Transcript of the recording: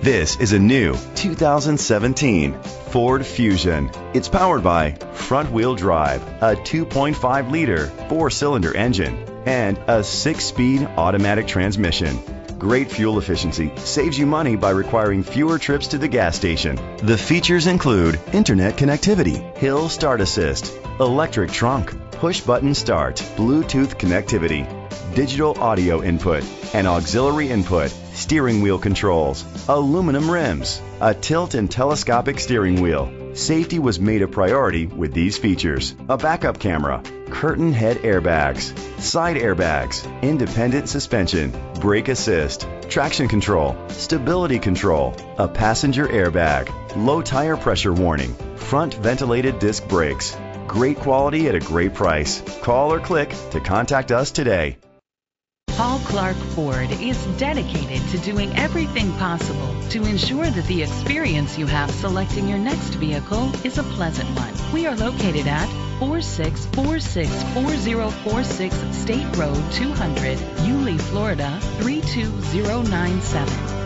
This is a new 2017 Ford Fusion. It's powered by front-wheel drive, a 2.5-liter four-cylinder engine, and a 6-speed automatic transmission. Great fuel efficiency saves you money by requiring fewer trips to the gas station. The features include internet connectivity, hill start assist, electric trunk, push-button start, Bluetooth connectivity, digital audio input, an auxiliary input, steering wheel controls, aluminum rims, a tilt and telescopic steering wheel. Safety was made a priority with these features: a backup camera, curtain head airbags, side airbags, independent suspension, brake assist, traction control, stability control, a passenger airbag, low tire pressure warning, front ventilated disc brakes. Great quality at a great price. Call or click to contact us today. Paul Clark Ford is dedicated to doing everything possible to ensure that the experience you have selecting your next vehicle is a pleasant one. We are located at 4646 4046 State Road 200, Yulee, Florida 32097.